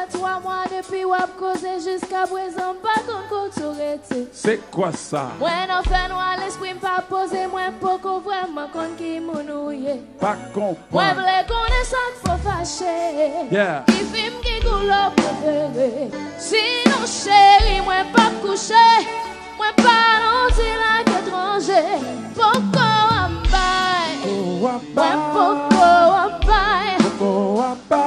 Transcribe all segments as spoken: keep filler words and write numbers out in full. ça trois mois depuis où ap causé jusqu'à présent pas qu'on t'aurait. C'est quoi ça? Moi non fait noir l'esprit pas posé moi poko vraiment qu'on qui mounouye. Pas comprendre. Moi blé connait ça faut fâcher. Yeah. Qui film qui goulop préféré. Sinon chérie moi pas coucher. Moi pas non dit la qu'étranger. Poko en bail. Moi poko en bail. Poko en bail.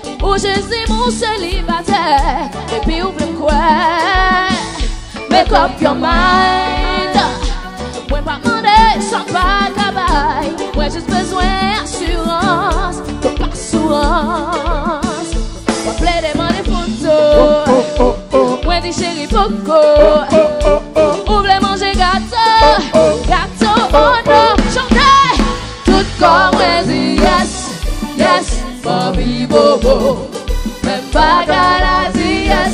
Ou je suis mon célibataire, baby, ouvre le coin. Make up your mind. Moi pas demandé, sans pas cabaye. Moi juste besoin d'assurance, de pas assurance. Moi plein de money photo. Moi dis chérie poco. Ouvre les manger gâteau, gâteau oh non, chantez. Tout comme moi dit yes, yes. Bobby Bobo, men bagala dias,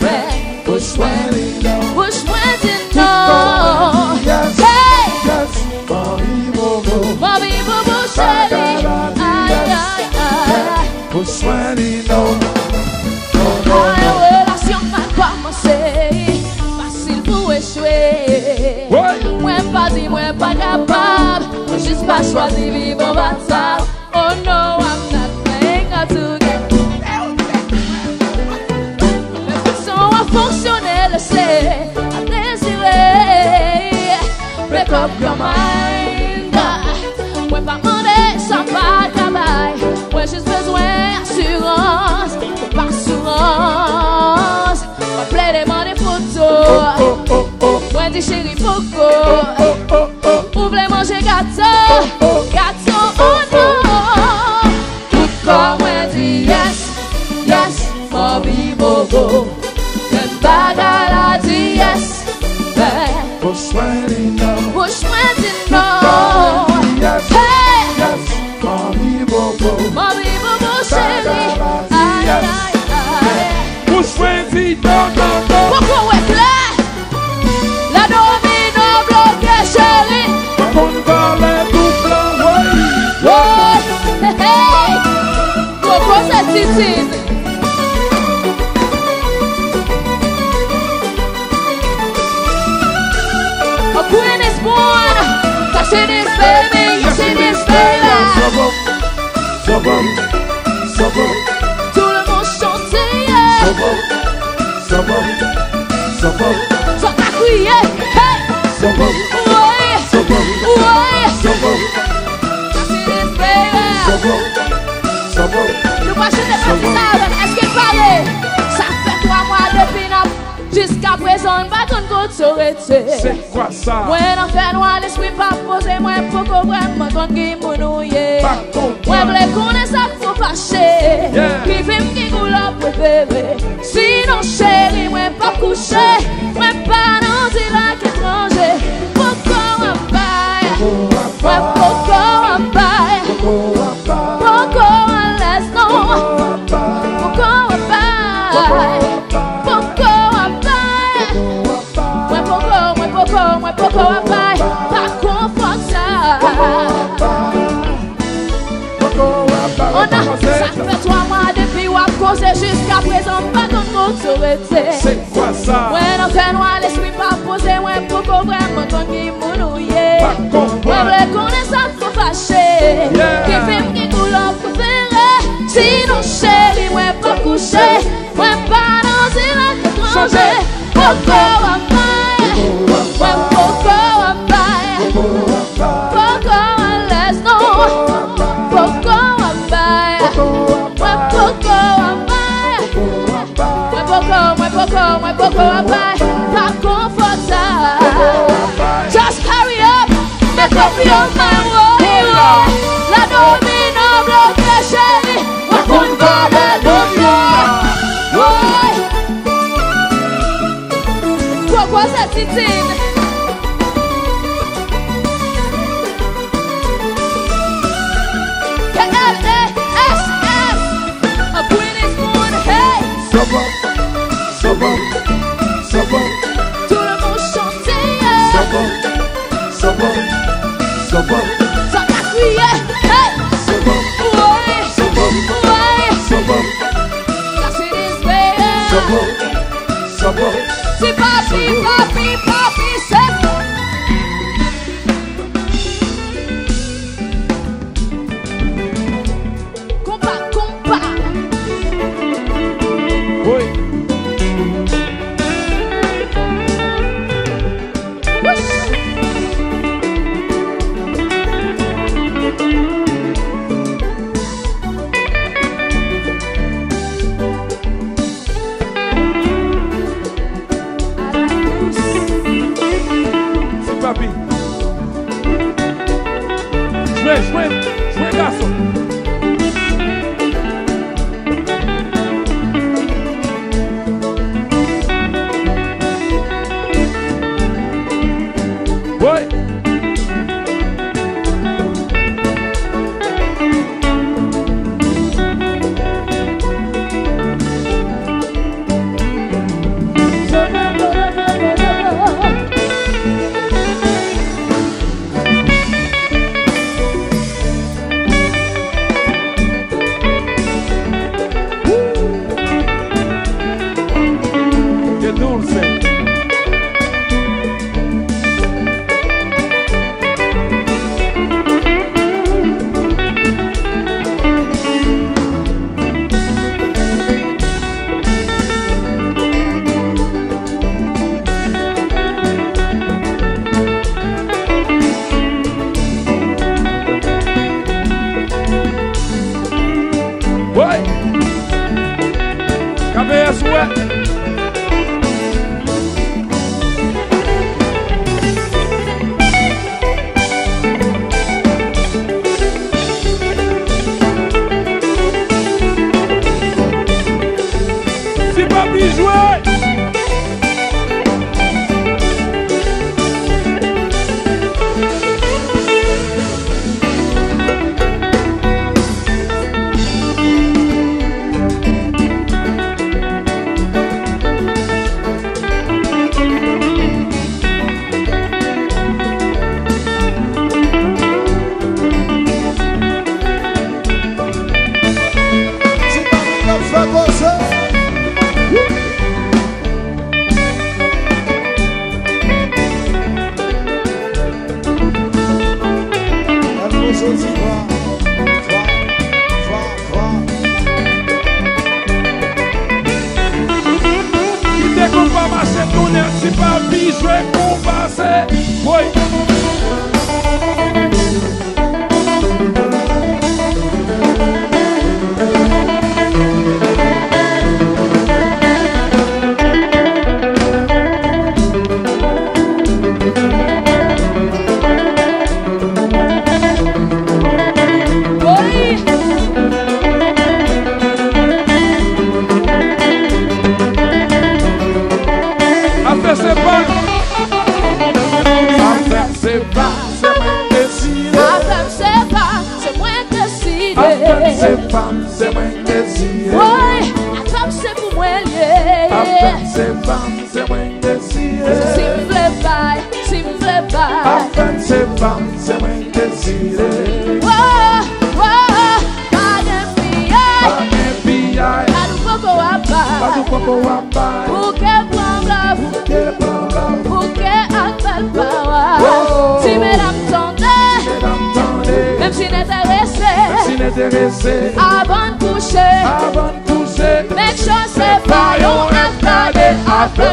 men push when it down, push when it down. Yes, yes, Bobby Bobo, Bobby Bobo, shady, ay ay ay, push when it down. La relación va a comenzar, fácil pour échouer. Mwen pas dit, mwen pas capable, mwen juste pas choisi vivre bata. Oh no, I'm not. To get la façon à fonctionner, laisser à désirer. Break up your mind. Ouais, pas demander, ça va travailler. Ouais, juste besoin d'assurance, pas assurance. On plaît des mains des photos. Ouais, dis chérie, poco. Ouvre les manger gâteau, gâteau, oh non. Bobby Bobo, men bagala dias, men push when it down, push when it down. Yes, yes, Bobby Bobo, Bobby Bobo, shady, ay ay ay, push when it down, down, down. Poco we play, la domino bloque shady, on va le double way. Oh, hey, hey, Poco sensitive. Tout le monde chante, yeah. Sobo, sobo, sobo, crié, hey. Sobo, ouais, sobo, ouais, sobo, sobo, sobo. Nous marchons des marches, est-ce qu'il fallait? Ça fait trois mois depuis nous, jusqu'à présent, pas qu'on compte s'arrêter. C'est quoi ça? Moi non fait noir, l'esprit pas posé, moi pour qu'on vraiment qu'on qui mounouille. Moi blé connait ça faut fâcher. Qui film qui goulop préféré. Sinon chérie moi pas coucher. Moi pas dans la qu'étranger. Poco en bail. Moi poco en bail. Poco en laisse non. Poco en bail. Poco en bail. Moi poco, moi poco, moi poco en bail. Pas confortable. On a ça fait trois mois depuis où a causé jusqu'à présent pas qu'on compte s'arrêter. C'est quoi ça? Ouais non fait noir l'esprit pas posé, ouais pour qu'on vraiment qu'on qui mounouille. Pas comprendre. Ouais qu'on est ça trop fâché. Qui fait qui goulop préféré. Sinon chérie ouais pas coucher. Ouais pas dans une étranger. Poco à bail. Ouais poco à bail. boko, my boko abai, my comforter. Just carry up, make up your mind, warrior. La do mi no bloqueche, wakunga la donya. Kwa kwa sa titin. Si papi, papi, papi, set. Compa, compa. Oui.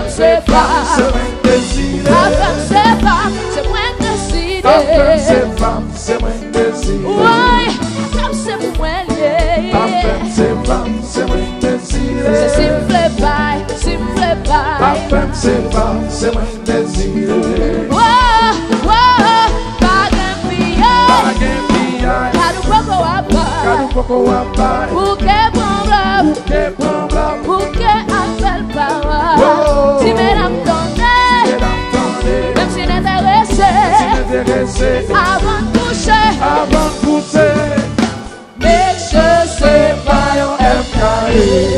Simple by, simple by. se bendeciré. Oh, oh, oh, para enviar, para que enviar, para un poco a par, para un poco a par, porque poblar, porque poblar, porque hacer para, oh, si me dan donde, si me dan donde, même si n'intéressé, si n'intéressé, avant toucher, avant toucher, mais je sais pas en F K I.